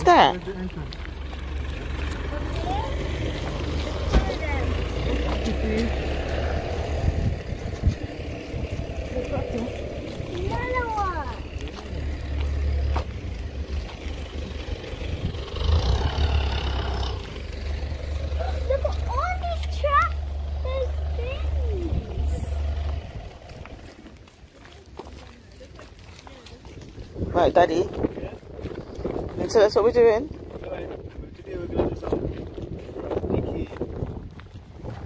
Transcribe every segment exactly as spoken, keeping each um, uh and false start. What's that? Right, Daddy. Yeah. And so that's what we're doing. Alright, today we're going to do something. Nikki,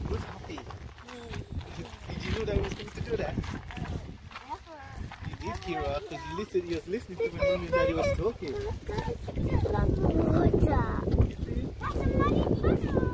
who's happy? Mm. Did you know that we were supposed to do that? Uh, you did, Kira, because you listened, you was listening to my mum and daddy was talking. That's a muddy puddle.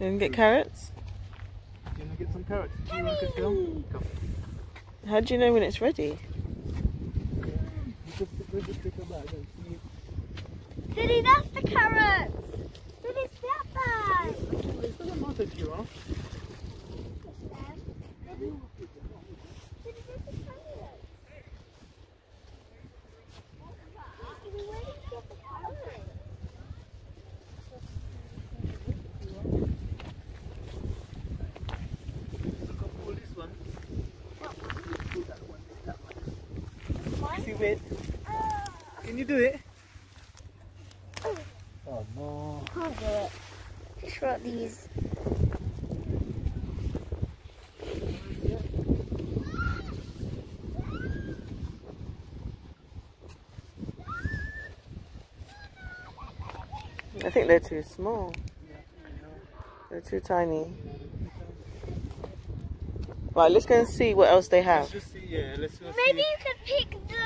You want to get carrots? Do you want to get some carrots? Do you want to film? Come. How do you know when it's ready? Diddy, that's the carrots! Diddy, step back! It doesn't matter, Kira. Wait. Can you do it? Oh no. I'll do it. Just wrap these. I think they're too small. They're too tiny. Right, let's go and see what else they have. Let's just see, yeah, let's go Maybe see. you could pick the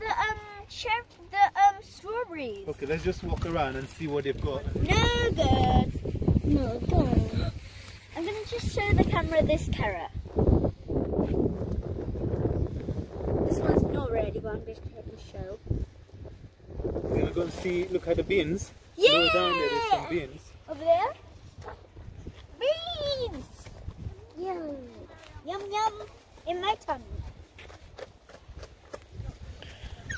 the um shrimp, the um strawberries. Okay, let's just walk around and see what they've got. No good. No good. I'm gonna just show the camera this carrot. This one's not ready, but I'm just gonna show. We're gonna go and see. Look at the beans. Yeah. Go down there. There's some beans. Over there. Beans. Yeah. Yum yum in my tummy.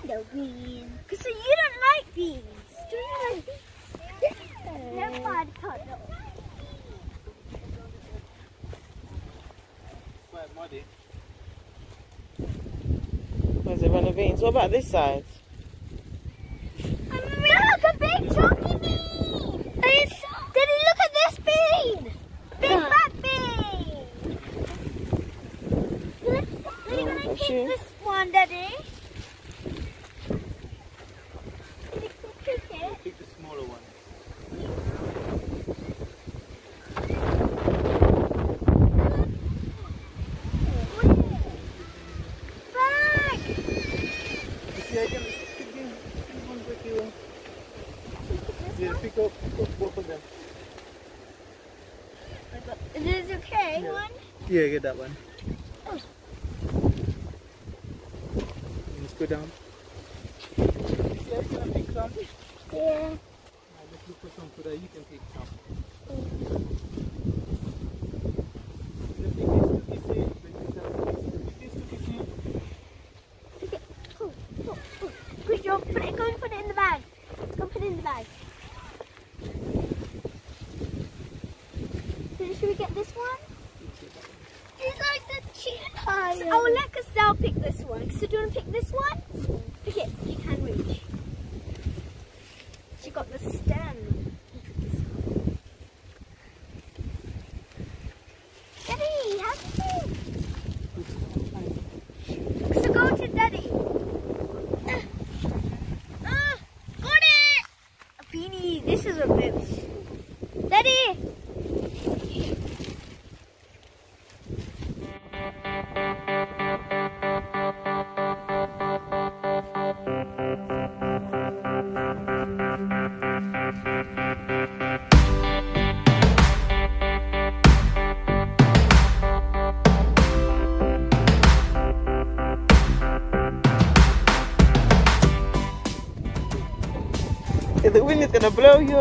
No beans. So you don't like beans. Do you like beans? Yeah. No bad puddle. Quite muddy. There's a run of beans. What about this side? I mean, look, a big chunky bean. It's, did you look at this bean? Big no. fat bean. We're gonna pick this one, Daddy. Pick the smaller one. Back! Yeah, pick up both of them. Is this okay? Yeah. One? Yeah, get that one. Oh. Let's go down. Yeah, you gonna pick some? Yeah. Right, let's look for some so that you can pick some. Okay. Oh, oh, oh. Good job. Put it, go and put it in the bag. Go put it in the bag. Should we get this one? It's like the cheetah. I will let Castell pick this one. So do you want to pick this one? Pick it. You can reach. She got the stem. Daddy, how do you do? So go to Daddy.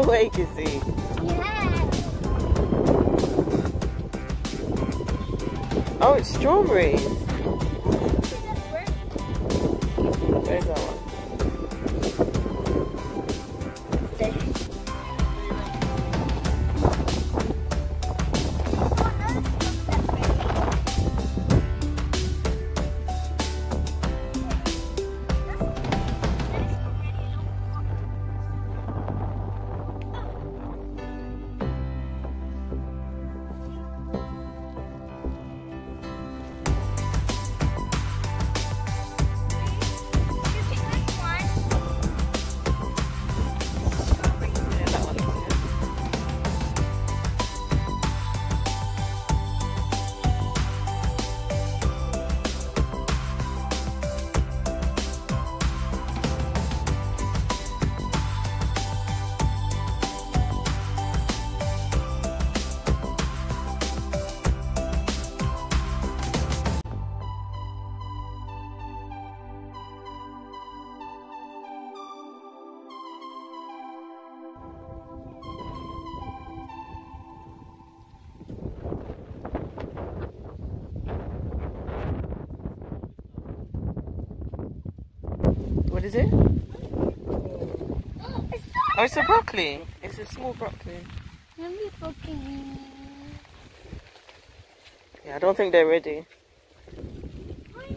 way you see. Yeah. Oh, it's strawberries. Where's that one? What is it? Oh, it's, oh, it's a broccoli. It's a small broccoli. Yeah, I don't think they're ready. Are you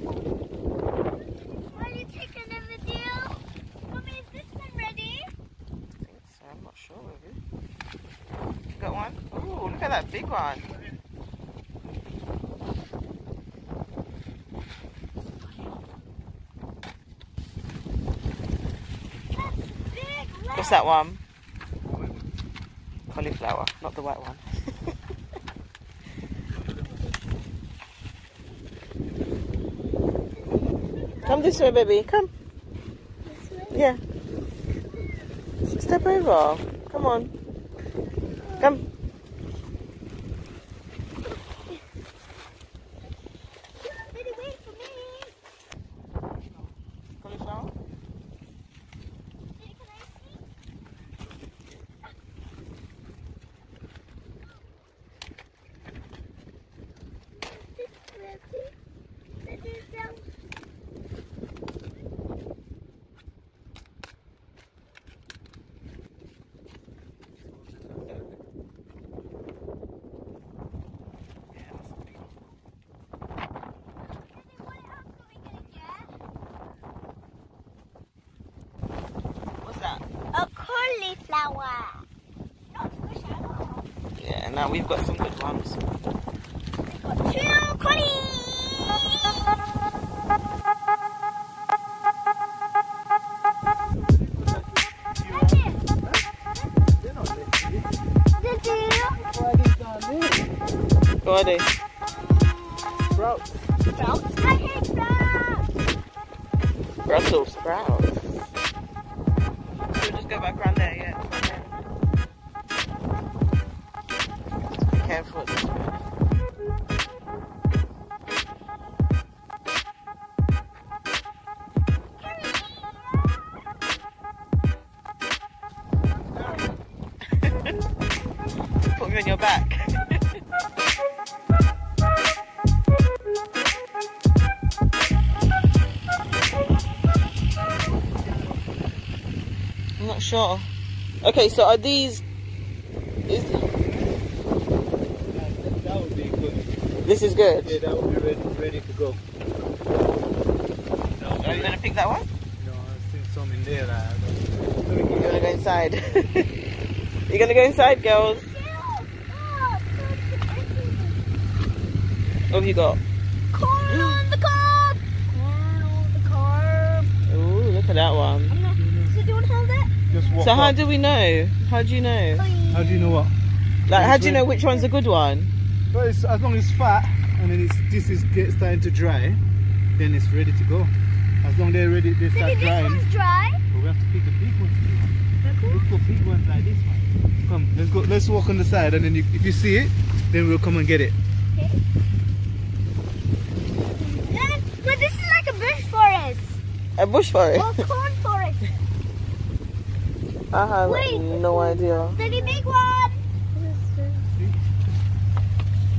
taking a video? Mommy, is this one ready? I think so. I'm not sure. Maybe. You got one? Oh, look at that big one. What's that one? Cauliflower, not the white one. Come this way, baby. Come. This way? Yeah. Step over. Come on. Come. Baby, wait for me. Cauliflower? Flower. Yeah, now we've got some good ones. We've got two collies. Who are they? Sprouts. Sprouts? I hate sprouts. Brussels sprouts. We'll just go back around there, yeah. Just be careful at this point. Put me on your back. I'm not sure. Okay, so are these? Is, that would be good. This is good. Yeah, that would be ready, ready to go. No, are you gonna pick that one? No, I've seen some in there. Like, I'm gonna go inside. You're gonna go inside, girls. What have you got? Corn on the cob. Corn on the cob. Ooh, look at that one. I'm not, so do you want to hold it? So how do we know? How do you know? How do you know what? Like, how do you know which one's a good one? Well, it's, as long as it's fat and then it's, this is get, starting to dry, then it's ready to go. As long as they're ready, they start drying. This one's dry. But we have to pick the big ones. Cool? Look for big ones like this one. Come, let's go. Let's walk on the side, and then you, if you see it, then we'll come and get it. Okay. Yeah, but this is like a bush forest. A bush forest. Or corn forest. I have Wait, no idea. There's a big one.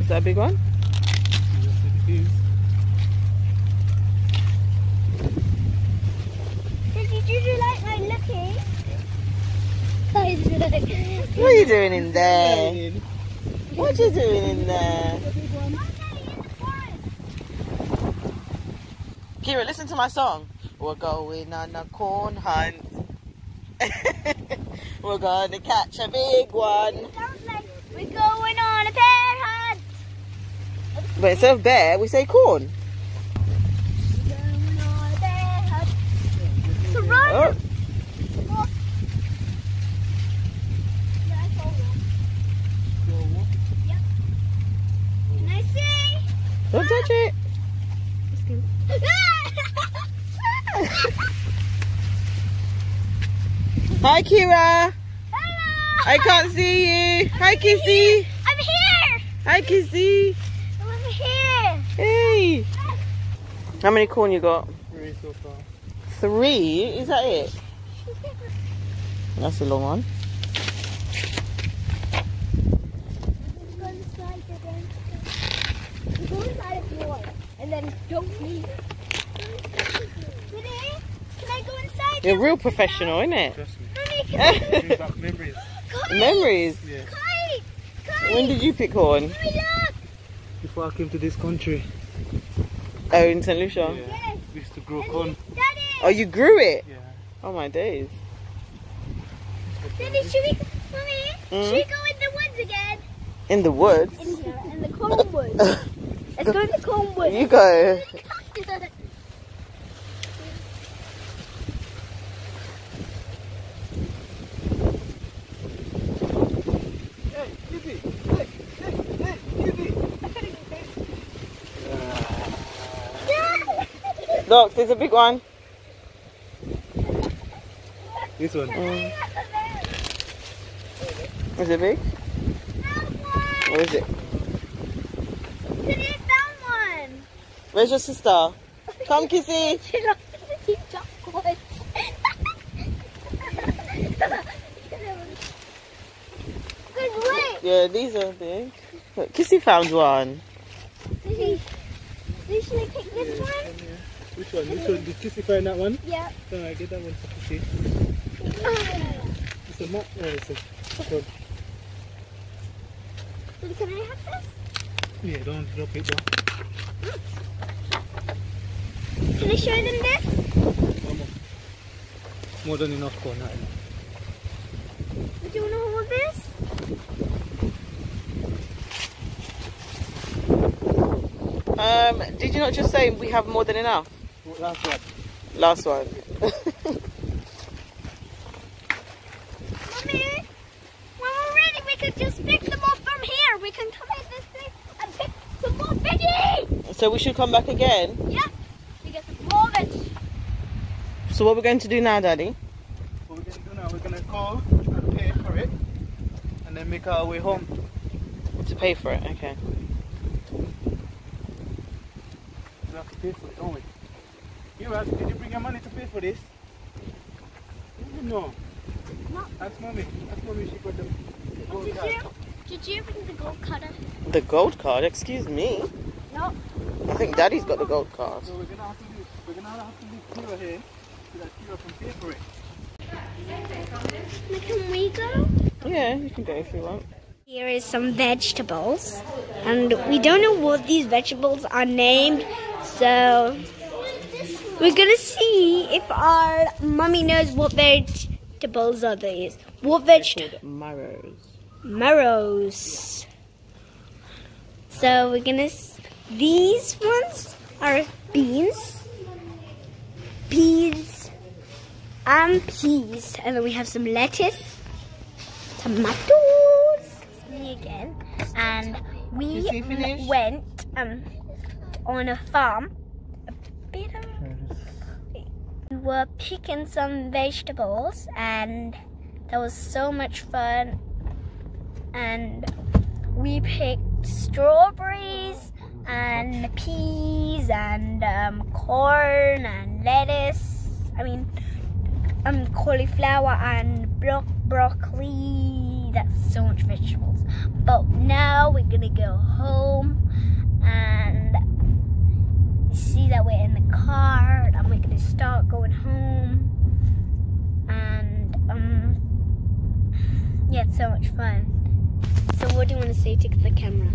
Is that a big one? Yes, it is. Did you do like my looking? What are you doing in there? What are you doing in there? Kira, listen to my song. We're going on a corn hunt. We're gonna catch a big one. It sounds like we're going on a bear hunt. But instead of bear, we say corn. We're going on a bear hunt. So run! Oh. Don't ah. touch it! It's good. Hi, Kira! Hello! I can't see you! I'm Hi, Kizzy! Here. I'm here! Hi, Kizzy! I'm here! Hey! How many corn you got? Three so far. Three? Is that it? That's a long one. And then don't leave. Can I go inside? You're real professional, isn't it? Trust me. It brings memories. Kite! Memories? Yeah. Kite! Kite! When did you pick corn? Let me look. Before I came to this country. Oh, in Saint Lucia? Yeah. Yes. We used to grow and corn. Daddy! Oh, you grew it? Yeah. Oh, my days. Daddy, should we, Mommy, mm-hmm. should we go in the woods again? In the woods? In here, in the corn woods. Let's go to the cornwood. You go. Hey, Kizzy. Hey, hey, hey, Kizzy. Look, there's a big one. This one. Mm. Is it big? What is it? Where's your sister? Come, Kizzy. She loves to keep chocolate. Good work. Yeah, these are big. Look, Kizzy found one. Did she, did she pick this one? Yeah, yeah. Which one? Which one? Did Kizzy find that one? Yeah. No, I get that one for Kizzy. It's a map. No, it's a card. Can I have this? Yeah, don't drop it down. Can I show them this? One more. More than enough corn, not enough. Do you want to hold this? Um, did you not just say we have more than enough? Last one. Last one. Mommy, when we're ready, we could just pick them up from here. We can come at this thing and pick some more veggies. So we should come back again? Yeah. So what we're going to do now, Daddy? What we're going to do now, we're going to go and pay for it and then make our way home. To pay for it, okay. We have to pay for it, don't we? You have, did you bring your money to pay for this? No. No. Ask Mommy. Ask Mommy, she got the gold did card. You, did you bring the gold card? The gold card? Excuse me? No. I think no, Daddy's no, got no. the gold card. So we're going to have to do, we're going to have to do Kira here. Can we go? Yeah, you can go if you want. Here is some vegetables, and we don't know what these vegetables are named, so we're gonna see if our mummy knows what vegetables are these. What vegetables? Marrows. Marrows. So we're gonna. S these ones are beans. Peas. And peas, and then we have some lettuce, tomatoes, me again, and we went um, on a farm, a bit of, we were picking some vegetables, and that was so much fun, and we picked strawberries, and peas, and um, corn, and lettuce, I mean, Um, cauliflower and bro broccoli. That's so much vegetables. But now we're gonna go home, and you see that we're in the car, and we're gonna start going home. And um, yeah, it's so much fun. So what do you want to say to the camera?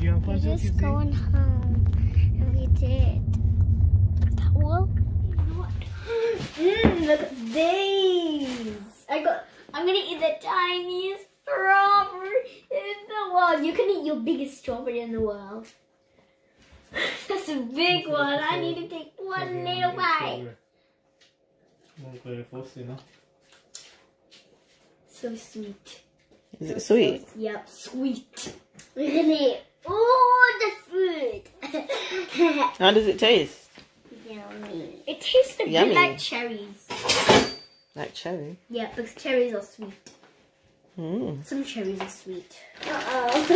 Yeah, we're just going home, and we did. Is that all? What? Mmm, look at these. I got. I'm gonna eat the tiniest strawberry in the world. You can eat your biggest strawberry in the world. That's a big one. I need to take one little bite. So sweet. Is it sweet? Yep, sweet. We're gonna eat all the food. How does it taste? Yummy. It tastes a Yummy. bit like cherries. Like cherry? Yeah, because cherries are sweet. Mm. Some cherries are sweet. Uh-oh.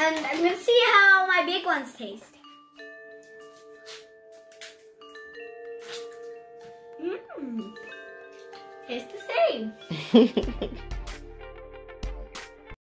And I'm gonna see how my big ones taste. Mmm. It's the same.